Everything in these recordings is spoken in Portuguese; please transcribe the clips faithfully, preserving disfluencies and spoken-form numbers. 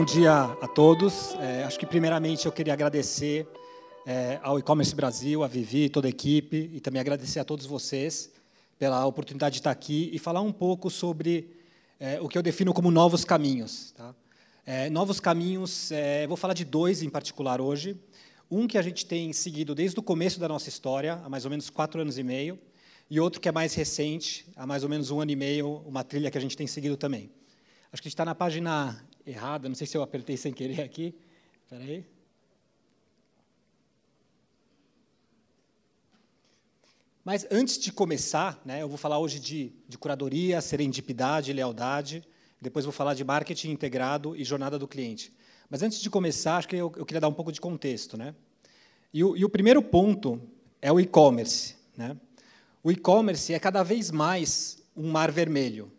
bom dia a todos. É, acho que, primeiramente, eu queria agradecer é, ao E-Commerce Brasil, a Vivi, toda a equipe, e também agradecer a todos vocês pela oportunidade de estar aqui e falar um pouco sobre é, o que eu defino como novos caminhos. Tá? É, novos caminhos, é, vou falar de dois em particular hoje. Um que a gente tem seguido desde o começo da nossa história, há mais ou menos quatro anos e meio, e outro que é mais recente, há mais ou menos um ano e meio, uma trilha que a gente tem seguido também. Acho que a gente está na página errada, não sei se eu apertei sem querer aqui. Espera aí. Mas, antes de começar, né, eu vou falar hoje de, de curadoria, serendipidade, lealdade. Depois vou falar de marketing integrado e jornada do cliente. Mas, antes de começar, acho que eu, eu queria dar um pouco de contexto, né? E o, e o primeiro ponto é o e-commerce, né? O e-commerce é cada vez mais um mar vermelho.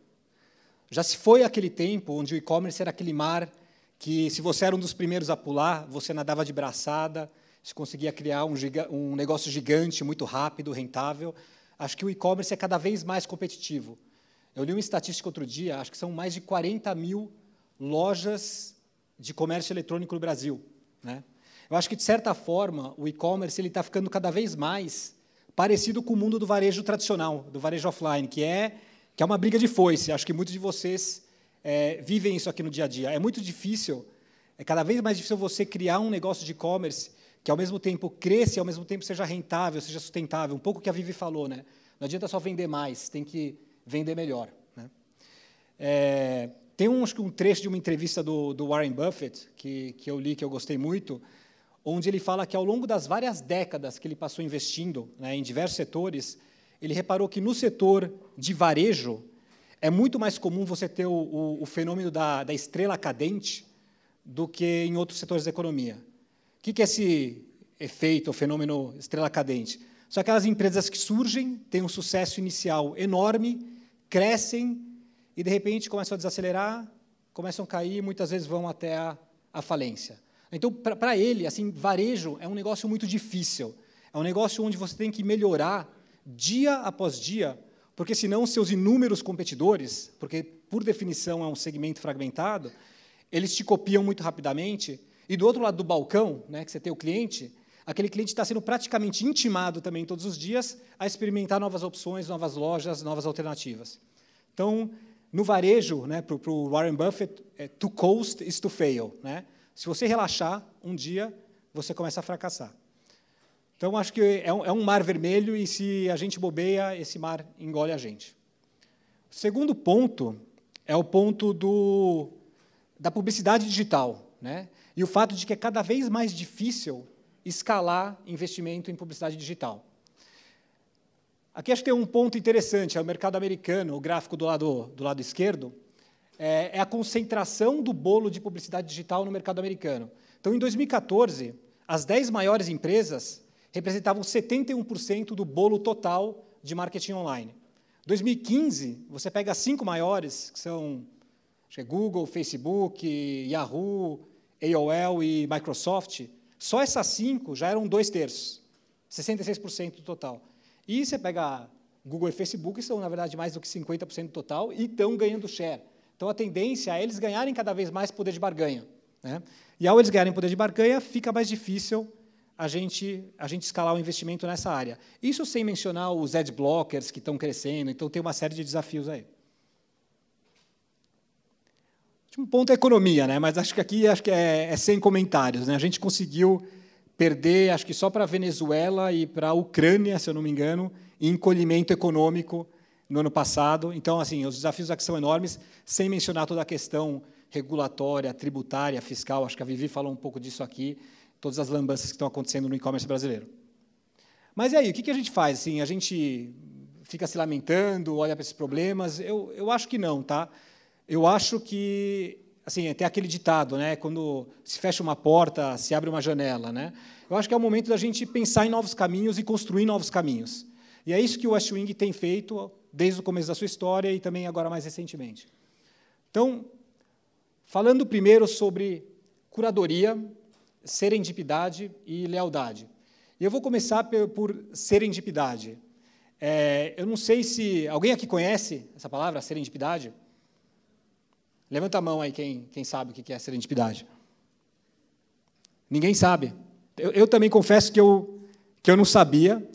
Já se foi aquele tempo onde o e-commerce era aquele mar que, se você era um dos primeiros a pular, você nadava de braçada, se conseguia criar um, um negócio gigante, muito rápido, rentável. Acho que o e-commerce é cada vez mais competitivo. Eu li uma estatística outro dia, acho que são mais de quarenta mil lojas de comércio eletrônico no Brasil, né? Eu acho que, de certa forma, o e-commerce está ficando cada vez mais parecido com o mundo do varejo tradicional, do varejo offline, que é... que é uma briga de foice. Acho que muitos de vocês é, vivem isso aqui no dia a dia. É muito difícil, é cada vez mais difícil você criar um negócio de e-commerce que, ao mesmo tempo, cresça e, ao mesmo tempo, seja rentável, seja sustentável. Um pouco o que a Vivi falou, né? Não adianta só vender mais, tem que vender melhor, né? É, tem um, acho que um trecho de uma entrevista do, do Warren Buffett, que, que eu li, que eu gostei muito, onde ele fala que, ao longo das várias décadas que ele passou investindo, né, em diversos setores, ele reparou que, no setor de varejo, é muito mais comum você ter o, o, o fenômeno da, da estrela cadente do que em outros setores da economia. O que, que é esse efeito, o fenômeno estrela cadente? São aquelas empresas que surgem, têm um sucesso inicial enorme, crescem e, de repente, começam a desacelerar, começam a cair e, muitas vezes, vão até a, a falência. Então, para ele, assim, varejo é um negócio muito difícil. É um negócio onde você tem que melhorar dia após dia, porque, senão, seus inúmeros competidores, porque, por definição, é um segmento fragmentado, eles te copiam muito rapidamente. E, do outro lado do balcão, né, que você tem o cliente, aquele cliente está sendo praticamente intimado também todos os dias a experimentar novas opções, novas lojas, novas alternativas. Então, no varejo, né, para o Warren Buffett, é, to coast is to fail, né? Se você relaxar, um dia você começa a fracassar. Então, acho que é um, é um mar vermelho e, se a gente bobeia, esse mar engole a gente. O segundo ponto é o ponto do, da publicidade digital, né? E o fato de que é cada vez mais difícil escalar investimento em publicidade digital. Aqui acho que tem um ponto interessante, é o mercado americano, o gráfico do lado, do lado esquerdo, é, é a concentração do bolo de publicidade digital no mercado americano. Então, em dois mil e quatorze, as dez maiores empresas representavam setenta e um por cento do bolo total de marketing online. Em dois mil e quinze, você pega as cinco maiores, que são acho que é Google, Facebook, Yahoo, A O L e Microsoft. Só essas cinco já eram dois terços, sessenta e seis por cento do total. E você pega Google e Facebook, são, na verdade, mais do que cinquenta por cento do total e estão ganhando share. Então, a tendência é eles ganharem cada vez mais poder de barganha, né? E, ao eles ganharem poder de barganha, fica mais difícil A gente, a gente escalar o investimento nessa área. Isso sem mencionar os ad blockers que estão crescendo, então tem uma série de desafios aí. O último ponto é a economia, né? Mas acho que aqui acho que é, é sem comentários, né? A gente conseguiu perder, acho que só para a Venezuela e para a Ucrânia, se eu não me engano, em encolhimento econômico no ano passado. Então, assim, os desafios aqui são enormes, sem mencionar toda a questão regulatória, tributária, fiscal. Acho que a Vivi falou um pouco disso aqui, todas as lambanças que estão acontecendo no e-commerce brasileiro. Mas, e aí, o que a gente faz? Assim, a gente fica se lamentando, olha para esses problemas? Eu, eu acho que não, tá? Eu acho que, assim, até aquele ditado, né? Quando se fecha uma porta, se abre uma janela, né? Eu acho que é o momento da gente pensar em novos caminhos e construir novos caminhos. E é isso que o Westwing tem feito desde o começo da sua história e também agora mais recentemente. Então, falando primeiro sobre curadoria, serendipidade e lealdade. E eu vou começar por serendipidade. É, eu não sei se... Alguém aqui conhece essa palavra, serendipidade? Levanta a mão aí quem, quem sabe o que é serendipidade. Ninguém sabe. Eu, eu também confesso que eu, que eu não sabia.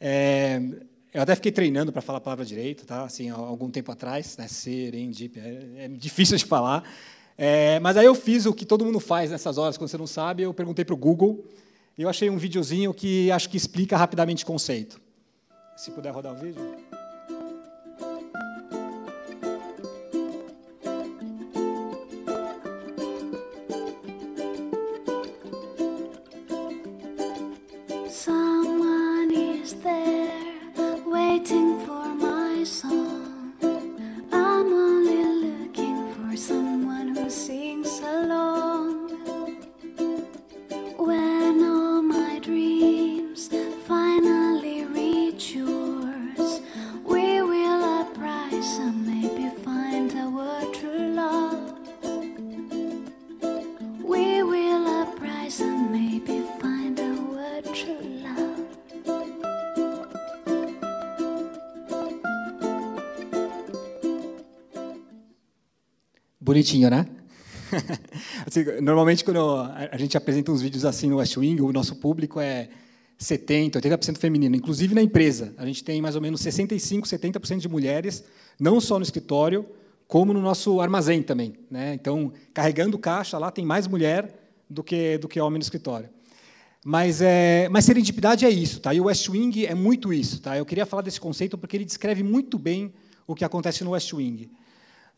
É, eu até fiquei treinando para falar a palavra direito, tá? Assim, há algum tempo atrás, né? Serendipia, é, é difícil de falar. É, mas aí eu fiz o que todo mundo faz nessas horas, quando você não sabe, eu perguntei para o Google, e eu achei um videozinho que acho que explica rapidamente o conceito. Se puder rodar o vídeo. Bonitinho, né? Assim, normalmente, quando a gente apresenta uns vídeos assim no Westwing, o nosso público é setenta por cento, oitenta por cento feminino. Inclusive, na empresa, a gente tem mais ou menos sessenta e cinco por cento, setenta por cento de mulheres, não só no escritório, como no nosso armazém também, né? Então, carregando caixa, lá tem mais mulher do que, do que homem no escritório. Mas, é, mas serendipidade é isso, tá? E o Westwing é muito isso, tá? Eu queria falar desse conceito porque ele descreve muito bem o que acontece no Westwing.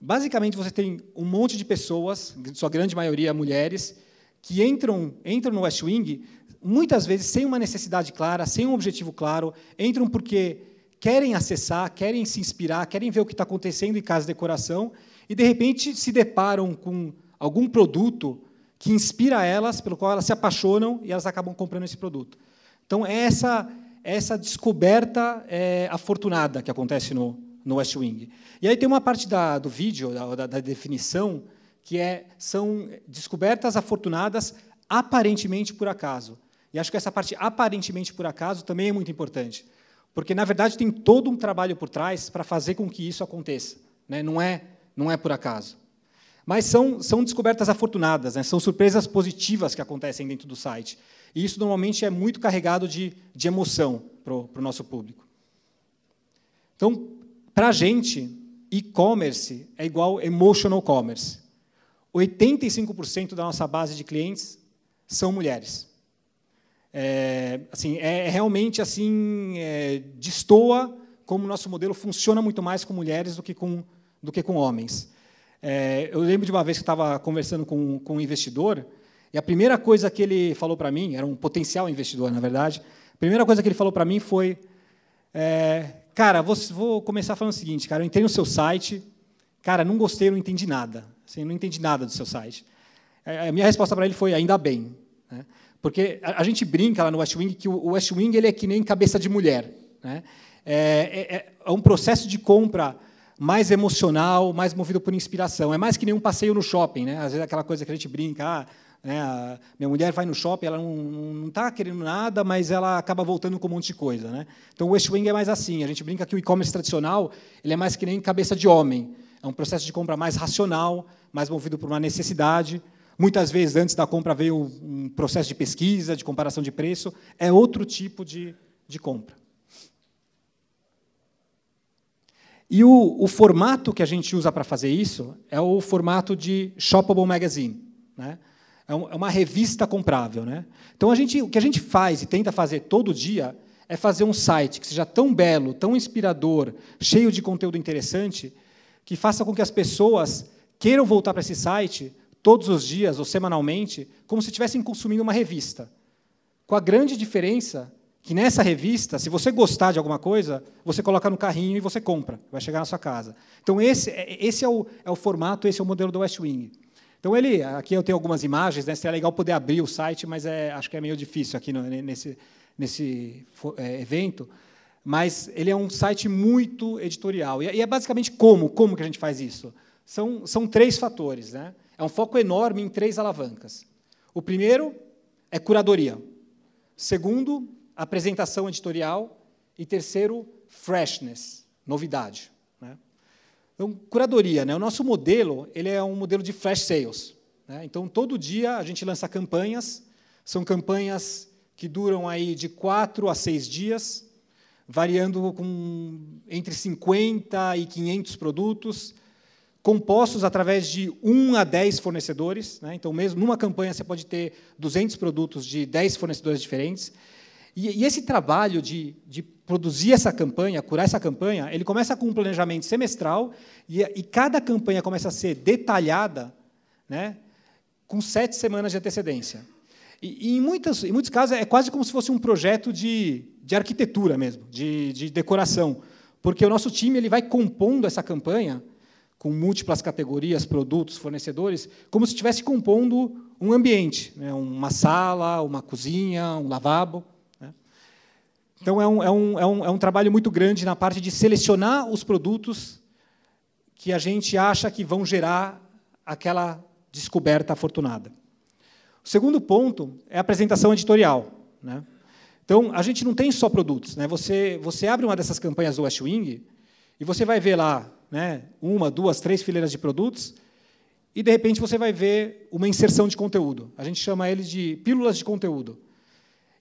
Basicamente, você tem um monte de pessoas, sua grande maioria mulheres, que entram, entram no Westwing, muitas vezes sem uma necessidade clara, sem um objetivo claro, entram porque querem acessar, querem se inspirar, querem ver o que está acontecendo em casa de decoração e, de repente, se deparam com algum produto que inspira elas, pelo qual elas se apaixonam e elas acabam comprando esse produto. Então, é essa, essa descoberta é, afortunada que acontece no no Westwing. E aí tem uma parte da, do vídeo, da, da definição, que é, são descobertas afortunadas aparentemente por acaso. E acho que essa parte aparentemente por acaso também é muito importante, porque, na verdade, tem todo um trabalho por trás para fazer com que isso aconteça, né? Não é, não é por acaso. Mas são, são descobertas afortunadas, né? São surpresas positivas que acontecem dentro do site. E isso, normalmente, é muito carregado de, de emoção para o nosso público. Então, para a gente, e-commerce é igual emotional commerce. oitenta e cinco por cento da nossa base de clientes são mulheres. É, assim, é realmente assim, é, destoa como o nosso modelo funciona muito mais com mulheres do que com, do que com homens. É, eu lembro de uma vez que estava conversando com, com um investidor, e a primeira coisa que ele falou para mim, era um potencial investidor, na verdade, a primeira coisa que ele falou para mim foi... É, cara, vou, vou começar falando o seguinte, cara, eu entrei no seu site, cara, não gostei, eu não entendi nada, assim, não entendi nada do seu site. A minha resposta para ele foi, ainda bem, né? Porque a, a gente brinca lá no Westwing que o, o Westwing ele é que nem cabeça de mulher, né? É, é, é um processo de compra mais emocional, mais movido por inspiração, é mais que nem um passeio no shopping, né? Às vezes é aquela coisa que a gente brinca, ah, né, a minha mulher vai no shopping, ela não está querendo nada, mas ela acaba voltando com um monte de coisa, né? Então, o Westwing é mais assim. A gente brinca que o e-commerce tradicional ele é mais que nem cabeça de homem. É um processo de compra mais racional, mais movido por uma necessidade. Muitas vezes, antes da compra, veio um processo de pesquisa, de comparação de preço. É outro tipo de, de compra. E o, o formato que a gente usa para fazer isso é o formato de shoppable magazine, né? É uma revista comprável, né? Então, a gente, o que a gente faz e tenta fazer todo dia é fazer um site que seja tão belo, tão inspirador, cheio de conteúdo interessante, que faça com que as pessoas queiram voltar para esse site todos os dias ou semanalmente, como se estivessem consumindo uma revista. Com a grande diferença que, nessa revista, se você gostar de alguma coisa, você coloca no carrinho e você compra, vai chegar na sua casa. Então, esse, esse é, o, é o formato, esse é o modelo do Westwing. Então, ele, aqui eu tenho algumas imagens, né? Seria legal poder abrir o site, mas é, acho que é meio difícil aqui no, nesse, nesse é, evento. Mas ele é um site muito editorial. E é basicamente como, como que a gente faz isso? São, são três fatores, né? É um foco enorme em três alavancas. O primeiro é curadoria. Segundo, apresentação editorial. E terceiro, freshness, novidade. Então, curadoria, né? O nosso modelo, ele é um modelo de flash sales, né? Então, todo dia a gente lança campanhas, são campanhas que duram aí de quatro a seis dias, variando com entre cinquenta e quinhentos produtos, compostos através de um a dez fornecedores, né? Então, mesmo numa campanha, você pode ter duzentos produtos de dez fornecedores diferentes. E, e esse trabalho de, de produzir essa campanha, curar essa campanha, ele começa com um planejamento semestral, e, e cada campanha começa a ser detalhada, né, com sete semanas de antecedência. E, e em, muitas, em muitos casos, é quase como se fosse um projeto de, de arquitetura mesmo, de, de decoração, porque o nosso time ele vai compondo essa campanha com múltiplas categorias, produtos, fornecedores, como se estivesse compondo um ambiente, né? Uma sala, uma cozinha, um lavabo, né? Então, é um, é, um, é, um, é um trabalho muito grande na parte de selecionar os produtos que a gente acha que vão gerar aquela descoberta afortunada. O segundo ponto é a apresentação editorial, né? Então, a gente não tem só produtos, né? Você, você abre uma dessas campanhas do Westwing e você vai ver lá, né, uma, duas, três fileiras de produtos, e, de repente, você vai ver uma inserção de conteúdo. A gente chama eles de pílulas de conteúdo.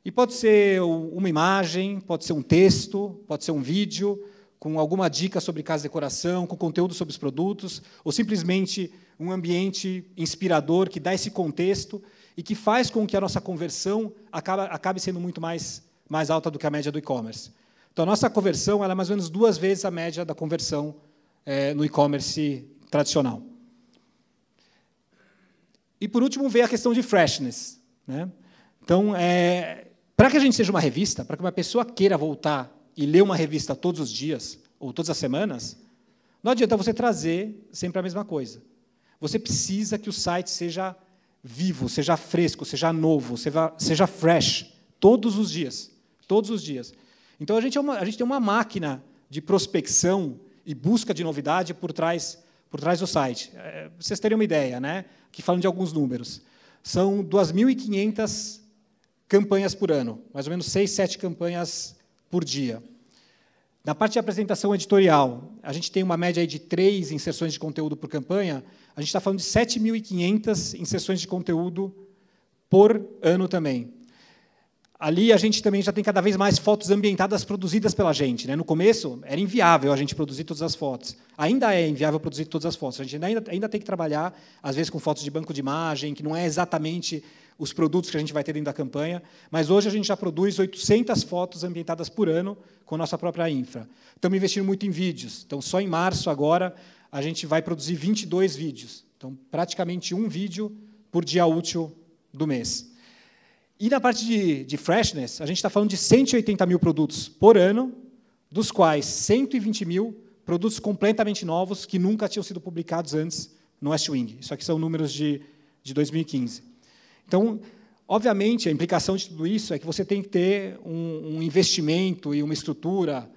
E pode ser uma imagem, pode ser um texto, pode ser um vídeo, com alguma dica sobre casa e decoração, com conteúdo sobre os produtos, ou simplesmente um ambiente inspirador que dá esse contexto e que faz com que a nossa conversão acabe, acabe sendo muito mais, mais alta do que a média do e-commerce. Então, a nossa conversão ela é mais ou menos duas vezes a média da conversão É, no e-commerce tradicional. E, por último, veio a questão de freshness, né? Então, é, para que a gente seja uma revista, para que uma pessoa queira voltar e ler uma revista todos os dias ou todas as semanas, não adianta você trazer sempre a mesma coisa. Você precisa que o site seja vivo, seja fresco, seja novo, seja, seja fresh, todos os dias. Todos os dias. Então, a gente, é uma, a gente tem uma máquina de prospecção e busca de novidade por trás, por trás do site. Vocês terem uma ideia, né? Aqui falando de alguns números. São duas mil e quinhentas campanhas por ano, mais ou menos seis, sete campanhas por dia. Na parte de apresentação editorial, a gente tem uma média aí de três inserções de conteúdo por campanha, a gente está falando de sete mil e quinhentas inserções de conteúdo por ano também. Ali a gente também já tem cada vez mais fotos ambientadas produzidas pela gente, né? No começo era inviável a gente produzir todas as fotos. Ainda é inviável produzir todas as fotos. A gente ainda, ainda tem que trabalhar, às vezes, com fotos de banco de imagem, que não é exatamente os produtos que a gente vai ter dentro da campanha. Mas hoje a gente já produz oitocentas fotos ambientadas por ano com a nossa própria infra. Estamos investindo muito em vídeos. Então, só em março agora a gente vai produzir vinte e dois vídeos. Então, praticamente um vídeo por dia útil do mês. E, na parte de, de freshness, a gente está falando de cento e oitenta mil produtos por ano, dos quais cento e vinte mil produtos completamente novos que nunca tinham sido publicados antes no Westwing. Isso aqui são números de, de dois mil e quinze. Então, obviamente, a implicação de tudo isso é que você tem que ter um, um investimento e uma estrutura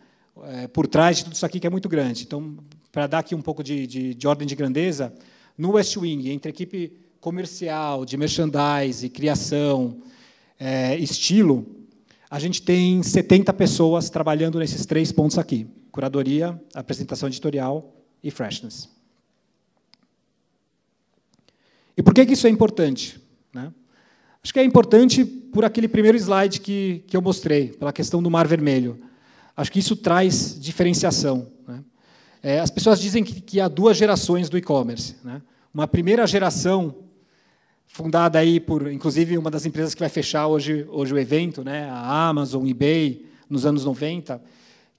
é, por trás de tudo isso aqui, que é muito grande. Então, para dar aqui um pouco de, de, de ordem de grandeza, no Westwing, entre equipe comercial, de merchandise, criação, É, estilo, a gente tem setenta pessoas trabalhando nesses três pontos aqui: curadoria, apresentação editorial e freshness. E por que que isso é importante, né? Acho que é importante por aquele primeiro slide que, que eu mostrei, pela questão do mar vermelho. Acho que isso traz diferenciação, né? É, as pessoas dizem que, que há duas gerações do e-commerce, né? Uma primeira geração fundada aí por, inclusive, uma das empresas que vai fechar hoje, hoje o evento, né, a Amazon, eBay, nos anos noventa,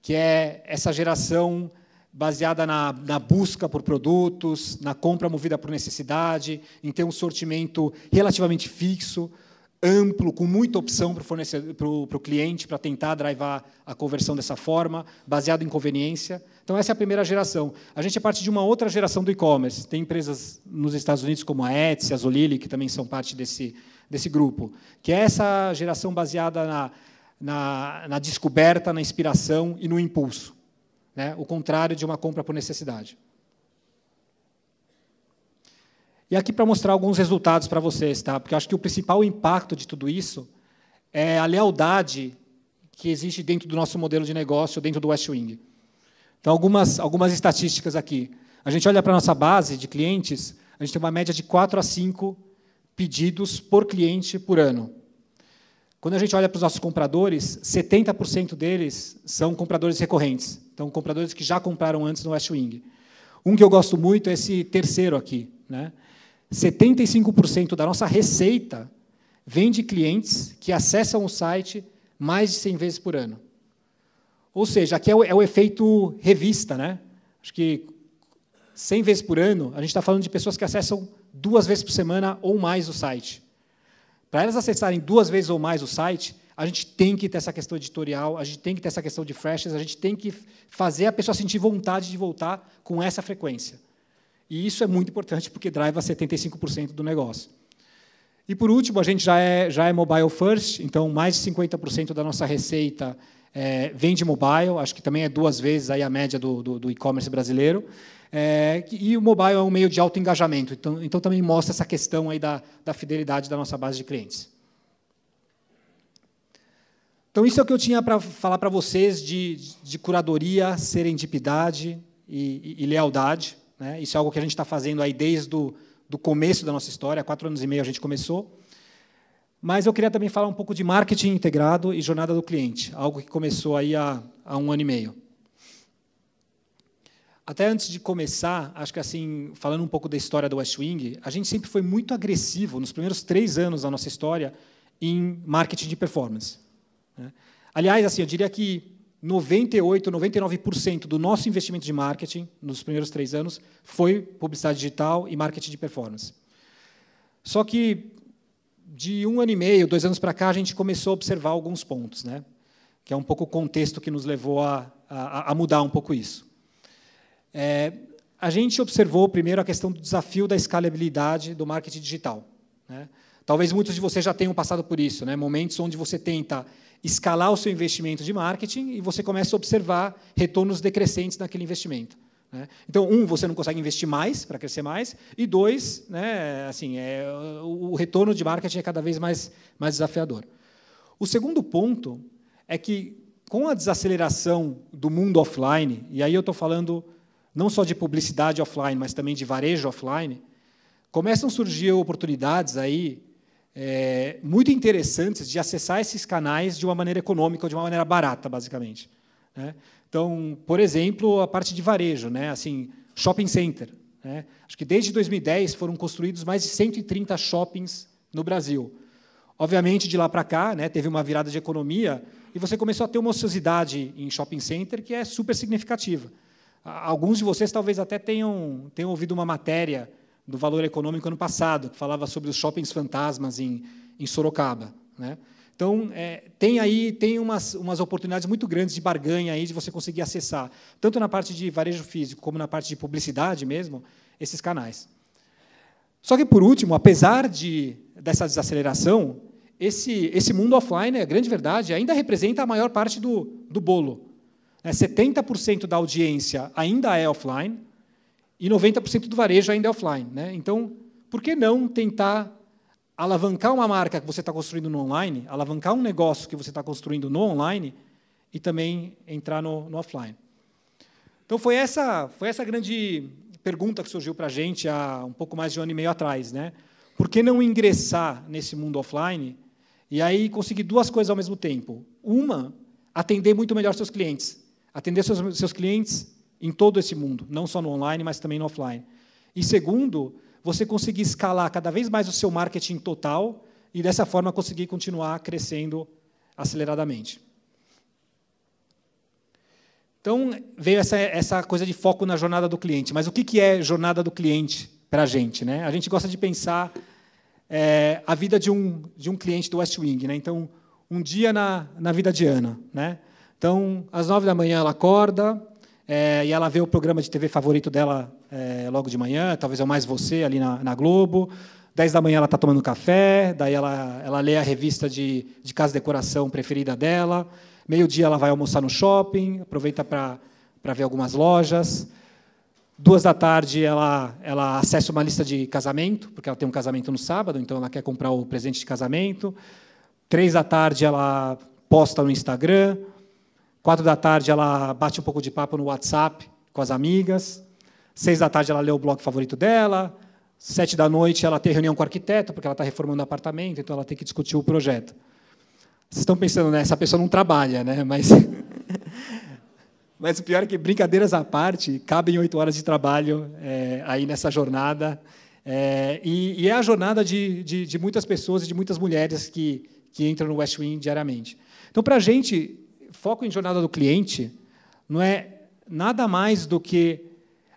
que é essa geração baseada na, na busca por produtos, na compra movida por necessidade, em ter um sortimento relativamente fixo, amplo, com muita opção para o cliente, para tentar drivar a conversão dessa forma, baseado em conveniência. Então, essa é a primeira geração. A gente é parte de uma outra geração do e-commerce. Tem empresas nos Estados Unidos, como a Etsy, a Zulily, que também são parte desse, desse grupo, que é essa geração baseada na, na, na descoberta, na inspiração e no impulso, né? O contrário de uma compra por necessidade. E aqui para mostrar alguns resultados para vocês, tá? Porque eu acho que o principal impacto de tudo isso é a lealdade que existe dentro do nosso modelo de negócio, dentro do Westwing. Então, algumas, algumas estatísticas aqui. A gente olha para a nossa base de clientes, a gente tem uma média de quatro a cinco pedidos por cliente por ano. Quando a gente olha para os nossos compradores, setenta por cento deles são compradores recorrentes. Então, compradores que já compraram antes no Westwing. Um que eu gosto muito é esse terceiro aqui, né? setenta e cinco por cento da nossa receita vem de clientes que acessam o site mais de cem vezes por ano. Ou seja, aqui é o, é o efeito revista, né? Acho que cem vezes por ano, a gente está falando de pessoas que acessam duas vezes por semana ou mais o site. Para elas acessarem duas vezes ou mais o site, a gente tem que ter essa questão editorial, a gente tem que ter essa questão de freshes, a gente tem que fazer a pessoa sentir vontade de voltar com essa frequência. E isso é muito importante, porque drive a setenta e cinco por cento do negócio. E, por último, a gente já é, já é mobile first, então mais de cinquenta por cento da nossa receita é, vem de mobile, acho que também é duas vezes aí a média do, do, do e-commerce brasileiro. É, e o mobile é um meio de alto engajamento, então, então também mostra essa questão aí da, da fidelidade da nossa base de clientes. Então, isso é o que eu tinha para falar para vocês de, de curadoria, serendipidade e, e, e lealdade. Né? Isso é algo que a gente está fazendo aí desde do, do começo da nossa história, há quatro anos e meio a gente começou. Mas eu queria também falar um pouco de marketing integrado e jornada do cliente, algo que começou aí há, há um ano e meio. Até antes de começar, acho que assim, falando um pouco da história do Westwing, a gente sempre foi muito agressivo nos primeiros três anos da nossa história em marketing de performance. Né? Aliás, assim, eu diria que noventa e oito, noventa e nove por cento do nosso investimento de marketing nos primeiros três anos foi publicidade digital e marketing de performance. Só que, de um ano e meio, dois anos para cá, a gente começou a observar alguns pontos, né? Que é um pouco o contexto que nos levou a, a, a mudar um pouco isso. É, a gente observou, primeiro, a questão do desafio da escalabilidade do marketing digital, né? Talvez muitos de vocês já tenham passado por isso, né? Momentos onde você tenta escalar o seu investimento de marketing e você começa a observar retornos decrescentes naquele investimento, né? Então, um, você não consegue investir mais para crescer mais, e dois, né, assim, é, o retorno de marketing é cada vez mais, mais desafiador. O segundo ponto é que, com a desaceleração do mundo offline, e aí eu estou falando não só de publicidade offline, mas também de varejo offline, começam a surgir oportunidades aí, É, muito interessantes de acessar esses canais de uma maneira econômica ou de uma maneira barata, basicamente, né? Então, por exemplo, a parte de varejo, né? Assim, shopping center, né? Acho que desde dois mil e dez foram construídos mais de cento e trinta shoppings no Brasil. Obviamente, de lá para cá, né, teve uma virada de economia e você começou a ter uma ociosidade em shopping center que é super significativa. Alguns de vocês talvez até tenham, tenham ouvido uma matéria do Valor Econômico ano passado, que falava sobre os shoppings fantasmas em, em Sorocaba, né? Então, é, tem aí tem umas, umas oportunidades muito grandes de barganha aí, de você conseguir acessar, tanto na parte de varejo físico como na parte de publicidade mesmo, esses canais. Só que, por último, apesar de, dessa desaceleração, esse, esse mundo offline, a grande verdade, ainda representa a maior parte do, do bolo. É, setenta por cento da audiência ainda é offline, e noventa por cento do varejo ainda é offline, né? Então, por que não tentar alavancar uma marca que você está construindo no online, alavancar um negócio que você está construindo no online e também entrar no, no offline? Então, foi essa, foi essa grande pergunta que surgiu para a gente há um pouco mais de um ano e meio atrás, né? Por que não ingressar nesse mundo offline e aí conseguir duas coisas ao mesmo tempo? Uma, atender muito melhor seus clientes. Atender seus, seus clientes em todo esse mundo, não só no online, mas também no offline. E, segundo, você conseguir escalar cada vez mais o seu marketing total e, dessa forma, conseguir continuar crescendo aceleradamente. Então, veio essa, essa coisa de foco na jornada do cliente. Mas o que é jornada do cliente para a gente, né? A gente gosta de pensar é, a vida de um, de um cliente do Westwing, né? Então, um dia na, na vida de Ana, né? Então, às nove da manhã ela acorda, É, e ela vê o programa de T V favorito dela é, logo de manhã, talvez é o Mais Você, ali na, na Globo. dez da manhã ela está tomando café, daí ela, ela lê a revista de, de casa e decoração preferida dela. Meio-dia ela vai almoçar no shopping, aproveita para ver algumas lojas. duas da tarde ela, ela acessa uma lista de casamento, porque ela tem um casamento no sábado, então ela quer comprar o presente de casamento. três da tarde ela posta no Instagram. quatro da tarde, ela bate um pouco de papo no WhatsApp com as amigas. Seis da tarde ela lê o blog favorito dela, sete da noite ela tem reunião com o arquiteto, porque ela está reformando o apartamento, então ela tem que discutir o projeto. Vocês estão pensando, né? Essa pessoa não trabalha, né? Mas... Mas o pior é que, brincadeiras à parte, cabem oito horas de trabalho é, aí nessa jornada. É, e, e é a jornada de, de, de muitas pessoas e de muitas mulheres que, que entram no Westwing diariamente. Então, para a gente, foco em jornada do cliente não é nada mais do que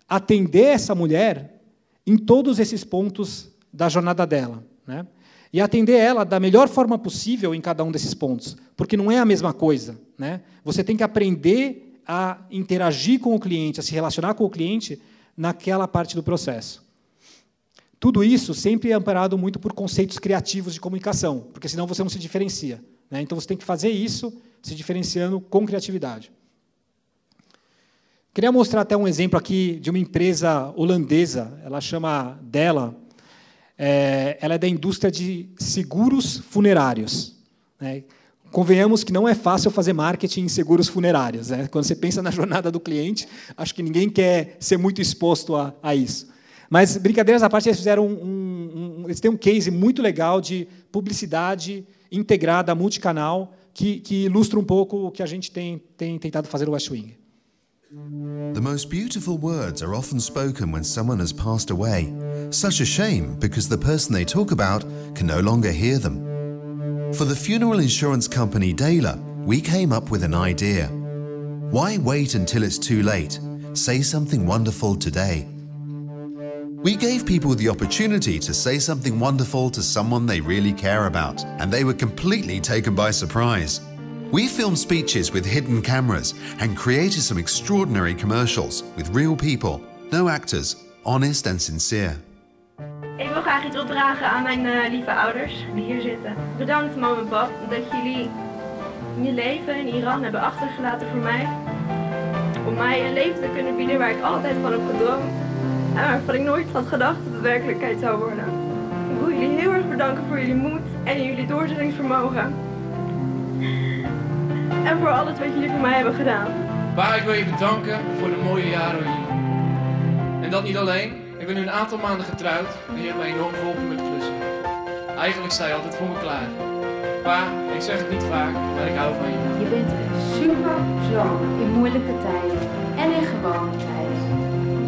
atender essa mulher em todos esses pontos da jornada dela, né? E atender ela da melhor forma possível em cada um desses pontos, porque não é a mesma coisa, né? Você tem que aprender a interagir com o cliente, a se relacionar com o cliente naquela parte do processo. Tudo isso sempre é amparado muito por conceitos criativos de comunicação, porque senão você não se diferencia, né? Então, você tem que fazer isso se diferenciando com criatividade. Queria mostrar até um exemplo aqui de uma empresa holandesa, ela chama Dela, é, ela é da indústria de seguros funerários, né? Convenhamos que não é fácil fazer marketing em seguros funerários, né? Quando você pensa na jornada do cliente, acho que ninguém quer ser muito exposto a, a isso. Mas, brincadeiras à parte, eles fizeram um, um, um, eles têm um case muito legal de publicidade integrada, multicanal, que, que ilustra um pouco o que a gente tem, tem tentado fazer no Westwing. The most beautiful words are often spoken when someone has passed away. Such a shame, because the person they talk about can no longer hear them. For the funeral insurance company Dela, we came up with an idea. Why wait until it's too late? Say something wonderful today. We gave people the opportunity to say something wonderful to someone they really care about, and they were completely taken by surprise. We filmed speeches with hidden cameras and created some extraordinary commercials with real people, no actors, honest and sincere. Ik wil graag iets opdragen aan mijn uh, lieve ouders die hier zitten. Bedankt, mama en pap, dat jullie je leven in Iran hebben achtergelaten voor mij. Om mij een leven te kunnen bieden waar ik altijd van heb gedroomd. En waarvan ik nooit had gedacht dat het werkelijkheid zou worden. Ik wil jullie heel erg bedanken voor jullie moed en jullie doorzettingsvermogen. En voor alles wat jullie voor mij hebben gedaan. Waar ik wil je bedanken voor de mooie jaren hier. En dat niet alleen. Ik ben nu een aantal maanden getrouwd en je hebt me enorm geholpen met klussen. Eigenlijk sta je altijd voor me klaar. Pa, ik zeg het niet vaak, maar ik hou van je. Je bent een super zoon in moeilijke tijden en in gewone tijden.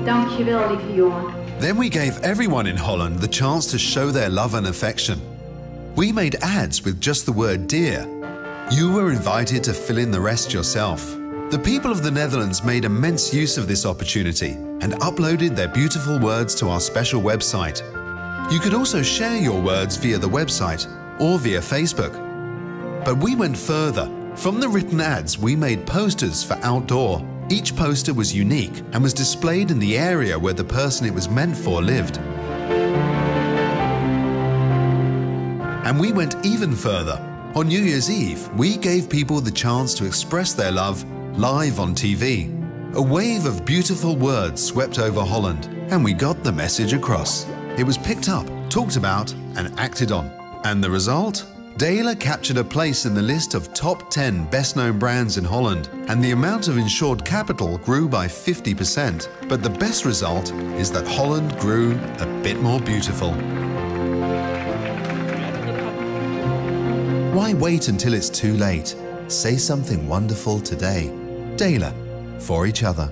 Dankjewel, lieve jongen. Then we gave everyone in Holland the chance to show their love and affection. We made ads with just the word dear. You were invited to fill in the rest yourself. The people of the Netherlands made immense use of this opportunity and uploaded their beautiful words to our special website. You could also share your words via the website or via Facebook. But we went further. From the written ads, we made posters for outdoor. Each poster was unique and was displayed in the area where the person it was meant for lived. And we went even further. On New Year's Eve, we gave people the chance to express their love live on T V. A wave of beautiful words swept over Holland, and we got the message across. It was picked up, talked about, and acted on. And the result? Dela captured a place in the list of top ten best-known brands in Holland, and the amount of insured capital grew by fifty percent. But the best result is that Holland grew a bit more beautiful. Why wait until it's too late? Say something wonderful today. Dela, for each other.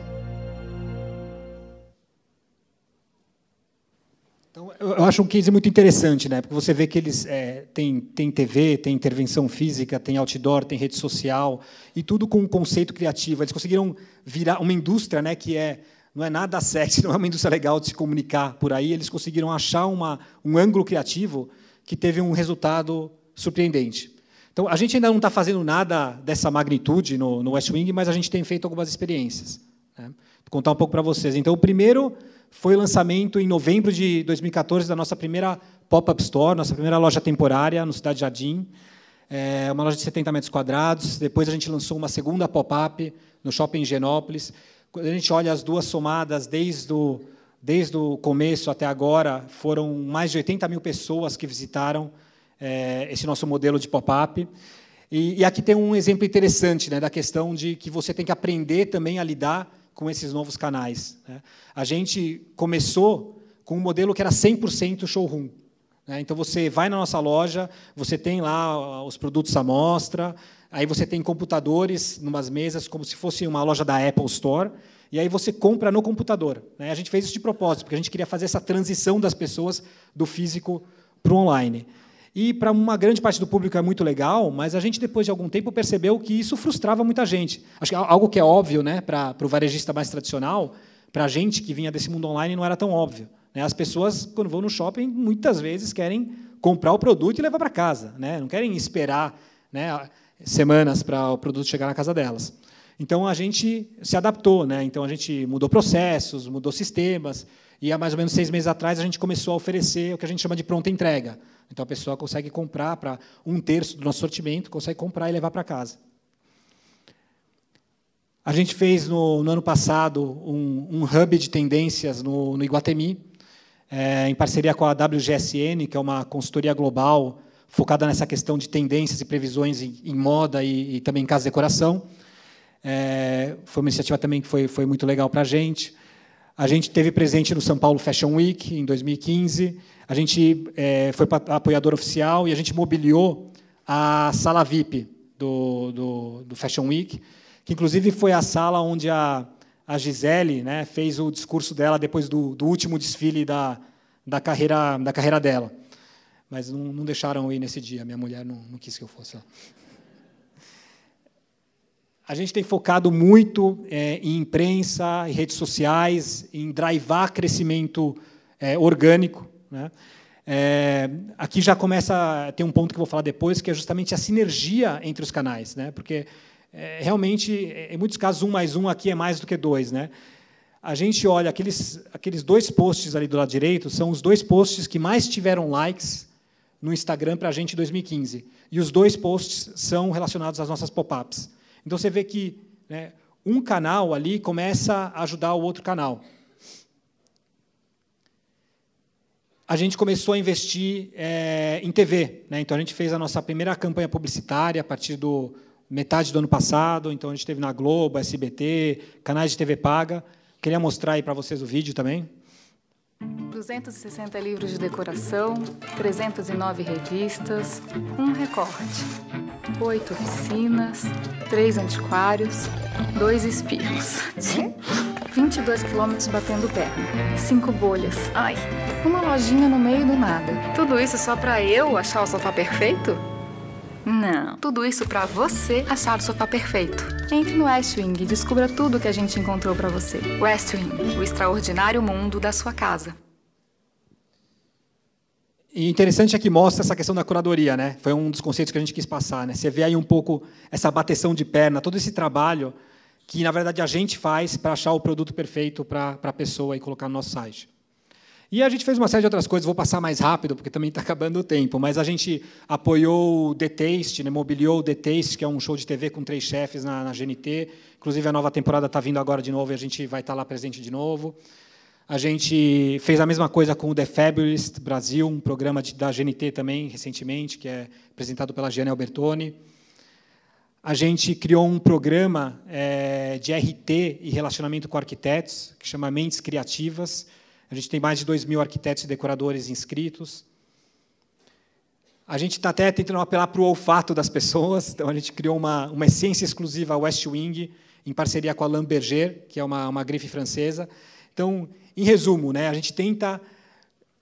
Então, eu acho um case muito interessante, né? Porque você vê que eles é, têm, têm T V, tem intervenção física, tem outdoor, tem rede social, e tudo com um conceito criativo. Eles conseguiram virar uma indústria, né, que é, não é nada sexy, não é uma indústria legal de se comunicar por aí. Eles conseguiram achar uma, um ângulo criativo que teve um resultado surpreendente. Então, a gente ainda não está fazendo nada dessa magnitude no, no Westwing, mas a gente tem feito algumas experiências, né? Vou contar um pouco para vocês. Então, o primeiro foi o lançamento, em novembro de dois mil e quatorze, da nossa primeira pop-up store, nossa primeira loja temporária, no Cidade Jardim, é uma loja de setenta metros quadrados. Depois, a gente lançou uma segunda pop-up no shopping Genópolis. Quando a gente olha as duas somadas, desde o, desde o começo até agora, foram mais de oitenta mil pessoas que visitaram esse nosso modelo de pop-up. E, e aqui tem um exemplo interessante, né, da questão de que você tem que aprender também a lidar com esses novos canais. A gente começou com um modelo que era cem por cento showroom. Então, você vai na nossa loja, você tem lá os produtos à mostra, aí você tem computadores em umas mesas, como se fosse uma loja da Apple Store, e aí você compra no computador. A gente fez isso de propósito, porque a gente queria fazer essa transição das pessoas do físico para o online. E, para uma grande parte do público, é muito legal, mas a gente, depois de algum tempo, percebeu que isso frustrava muita gente. Acho que algo que é óbvio, né, para, para o varejista mais tradicional, para a gente que vinha desse mundo online, não era tão óbvio. As pessoas, quando vão no shopping, muitas vezes querem comprar o produto e levar para casa, né? Não querem esperar, né, semanas para o produto chegar na casa delas. Então, a gente se adaptou, né? Então, a gente mudou processos, mudou sistemas, e há mais ou menos seis meses atrás a gente começou a oferecer o que a gente chama de pronta entrega. Então, a pessoa consegue comprar para um terço do nosso sortimento, consegue comprar e levar para casa. A gente fez, no, no ano passado, um, um hub de tendências no, no Iguatemi, É, em parceria com a W G S N, que é uma consultoria global focada nessa questão de tendências e previsões em, em moda e, e também em casa de decoração. É, foi uma iniciativa também que foi, foi muito legal para a gente. A gente esteve presente no São Paulo Fashion Week, em dois mil e quinze. A gente é, foi apoiador oficial e a gente mobiliou a sala V I P do, do, do Fashion Week, que, inclusive, foi a sala onde a... A Gisele, né, fez o discurso dela depois do, do último desfile da, da, carreira, da carreira dela. Mas não, não deixaram eu ir nesse dia, minha mulher não, não quis que eu fosse lá. A gente tem focado muito é, em imprensa, em redes sociais, em drivar crescimento é, orgânico, né? É, aqui já começa a ter um ponto que eu vou falar depois, que é justamente a sinergia entre os canais, né? Porque... É, realmente, em muitos casos, um mais um aqui é mais do que dois, né? A gente olha, aqueles, aqueles dois posts ali do lado direito são os dois posts que mais tiveram likes no Instagram para a gente em dois mil e quinze. E os dois posts são relacionados às nossas pop-ups. Então, você vê que, né, um canal ali começa a ajudar o outro canal. A gente começou a investir é, em T V, né? Então, a gente fez a nossa primeira campanha publicitária a partir do... metade do ano passado, então a gente esteve na Globo, S B T, canais de T V paga. Queria mostrar aí para vocês o vídeo também. duzentos e sessenta livros de decoração, trezentas e nove revistas, um recorte, oito oficinas, três antiquários, dois espirros, vinte e dois quilômetros batendo perna, cinco bolhas, ai, uma lojinha no meio do nada. Tudo isso só para eu achar o sofá perfeito? Não, tudo isso para você achar o sofá perfeito. Entre no Westwing e descubra tudo o que a gente encontrou para você. Westwing, o extraordinário mundo da sua casa. E interessante é que mostra essa questão da curadoria, né? Foi um dos conceitos que a gente quis passar, né? Você vê aí um pouco essa bateção de perna, todo esse trabalho que, na verdade, a gente faz para achar o produto perfeito para a pessoa e colocar no nosso site. E a gente fez uma série de outras coisas, vou passar mais rápido, porque também está acabando o tempo, mas a gente apoiou o The Taste, né, mobiliou o The Taste, que é um show de T V com três chefes na, na G N T. Inclusive, a nova temporada está vindo agora de novo e a gente vai estar tá lá presente de novo. A gente fez a mesma coisa com o The Fabulous Brasil, um programa de, da G N T também, recentemente, que é apresentado pela Gianni Albertone. A gente criou um programa é, de R T e relacionamento com arquitetos, que chama Mentes Criativas. A gente tem mais de dois mil arquitetos e decoradores inscritos. A gente está até tentando apelar para o olfato das pessoas. Então, a gente criou uma, uma essência exclusiva Westwing, em parceria com a Lamberger, que é uma, uma grife francesa. Então, em resumo, né, a gente tenta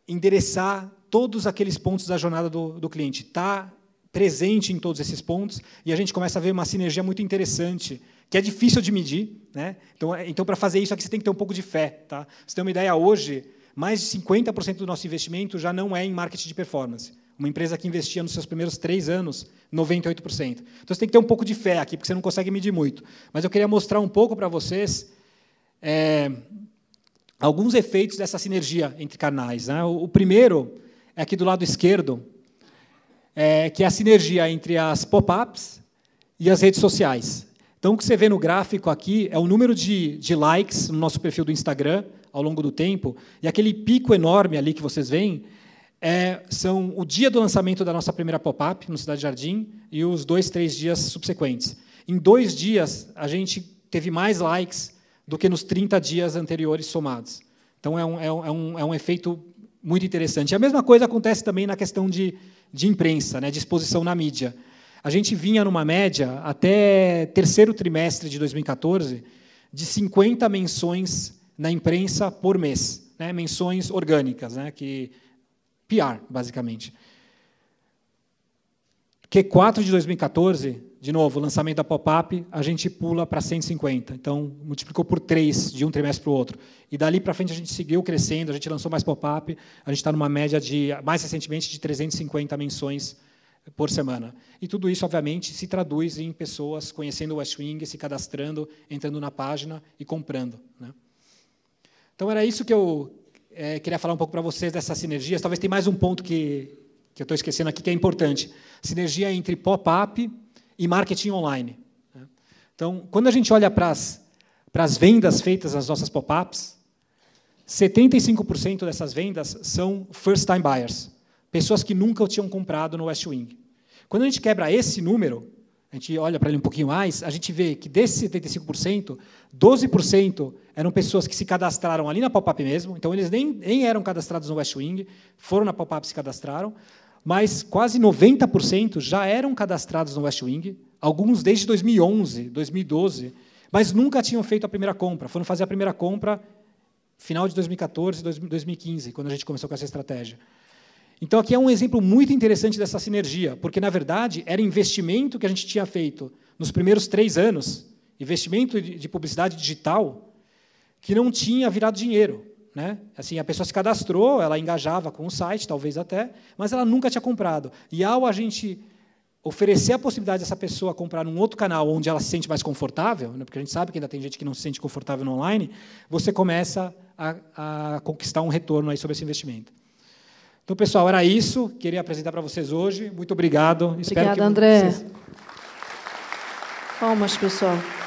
endereçar todos aqueles pontos da jornada do, do cliente. Está presente em todos esses pontos e a gente começa a ver uma sinergia muito interessante, que é difícil de medir, né? Então, então para fazer isso aqui, você tem que ter um pouco de fé, tá? Pra você ter uma ideia, hoje, mais de cinquenta por cento do nosso investimento já não é em marketing de performance. Uma empresa que investia nos seus primeiros três anos, noventa e oito por cento. Então, você tem que ter um pouco de fé aqui, porque você não consegue medir muito. Mas eu queria mostrar um pouco para vocês é, alguns efeitos dessa sinergia entre canais, né? O, o primeiro é aqui do lado esquerdo, é, que é a sinergia entre as pop-ups e as redes sociais. Então, o que você vê no gráfico aqui é o número de, de likes no nosso perfil do Instagram ao longo do tempo, e aquele pico enorme ali que vocês veem é, são o dia do lançamento da nossa primeira pop-up no Cidade Jardim e os dois, três dias subsequentes. Em dois dias, a gente teve mais likes do que nos trinta dias anteriores somados. Então, é um, é um, é um efeito muito interessante. A mesma coisa acontece também na questão de, de imprensa, né, de exposição na mídia. A gente vinha numa média, até terceiro trimestre de dois mil e quatorze, de cinquenta menções na imprensa por mês, né, menções orgânicas, né, que P R, basicamente. Q quatro de dois mil e quatorze, de novo, lançamento da pop-up, a gente pula para cento e cinquenta. Então, multiplicou por três de um trimestre para o outro. E, dali para frente, a gente seguiu crescendo, a gente lançou mais pop-up, a gente está numa média, de mais recentemente, de trezentas e cinquenta menções por semana. E tudo isso, obviamente, se traduz em pessoas conhecendo o Westwing, se cadastrando, entrando na página e comprando, né? Então, era isso que eu é, queria falar um pouco para vocês dessas sinergias. Talvez tenha mais um ponto que... que eu estou esquecendo aqui, que é importante, sinergia entre pop-up e marketing online. Então, quando a gente olha para as, para as vendas feitas nas nossas pop-ups, setenta e cinco por cento dessas vendas são first-time buyers, pessoas que nunca tinham comprado no Westwing. Quando a gente quebra esse número, a gente olha para ele um pouquinho mais, a gente vê que desses setenta e cinco por cento, doze por cento eram pessoas que se cadastraram ali na pop-up mesmo, então eles nem, nem eram cadastrados no Westwing, foram na pop-up e se cadastraram, mas quase noventa por cento já eram cadastrados no Westwing, alguns desde dois mil e onze, dois mil e doze, mas nunca tinham feito a primeira compra. Foram fazer a primeira compra final de dois mil e quatorze, dois mil e quinze, quando a gente começou com essa estratégia. Então, aqui é um exemplo muito interessante dessa sinergia, porque, na verdade, era investimento que a gente tinha feito nos primeiros três anos, investimento de publicidade digital, que não tinha virado dinheiro, né? Assim, a pessoa se cadastrou, ela engajava com o site, talvez até, mas ela nunca tinha comprado. E, ao a gente oferecer a possibilidade dessa pessoa comprar num outro canal onde ela se sente mais confortável, né? Porque a gente sabe que ainda tem gente que não se sente confortável no online, você começa a, a conquistar um retorno aí sobre esse investimento. Então, pessoal, era isso. Queria apresentar para vocês hoje. Muito obrigado. Obrigada, Espero que André. Vocês... Palmas, pessoal.